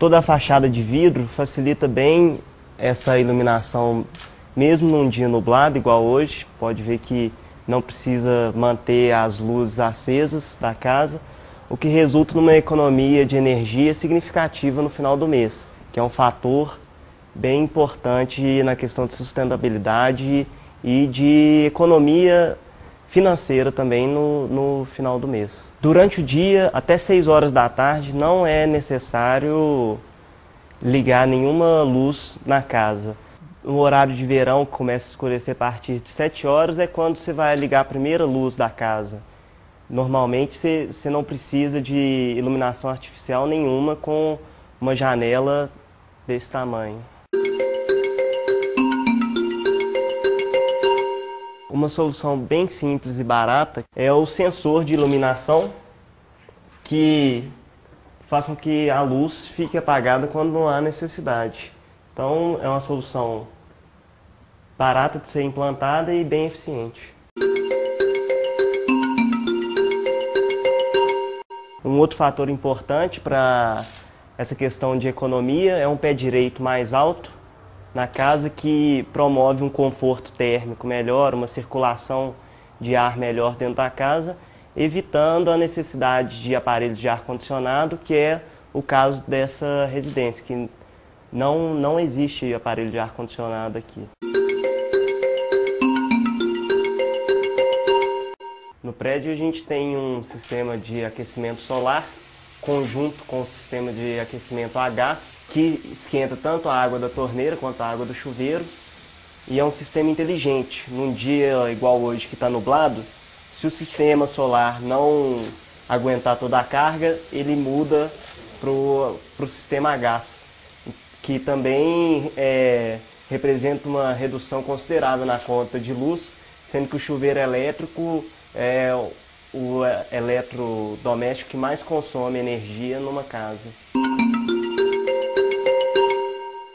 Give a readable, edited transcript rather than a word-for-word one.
Toda a fachada de vidro facilita bem essa iluminação, mesmo num dia nublado, igual hoje. Pode ver que não precisa manter as luzes acesas da casa, o que resulta numa economia de energia significativa no final do mês, que é um fator bem importante na questão de sustentabilidade e de economia financeira também no final do mês. Durante o dia, até 6 horas da tarde, não é necessário ligar nenhuma luz na casa. No horário de verão, que começa a escurecer a partir de 7 horas, é quando você vai ligar a primeira luz da casa. Normalmente, você não precisa de iluminação artificial nenhuma com uma janela desse tamanho. Uma solução bem simples e barata é o sensor de iluminação, que faz com que a luz fique apagada quando não há necessidade. Então é uma solução barata de ser implantada e bem eficiente. Um outro fator importante para essa questão de economia é um pé direito mais alto na casa, que promove um conforto térmico melhor, uma circulação de ar melhor dentro da casa, evitando a necessidade de aparelhos de ar-condicionado, que é o caso dessa residência, que não existe aparelho de ar-condicionado aqui. No prédio a gente tem um sistema de aquecimento solar, conjunto com o sistema de aquecimento a gás, que esquenta tanto a água da torneira quanto a água do chuveiro, e é um sistema inteligente. Num dia igual hoje, que está nublado, se o sistema solar não aguentar toda a carga, ele muda para o sistema a gás, que também representa uma redução considerável na conta de luz, sendo que o chuveiro elétrico é o eletrodoméstico que mais consome energia numa casa.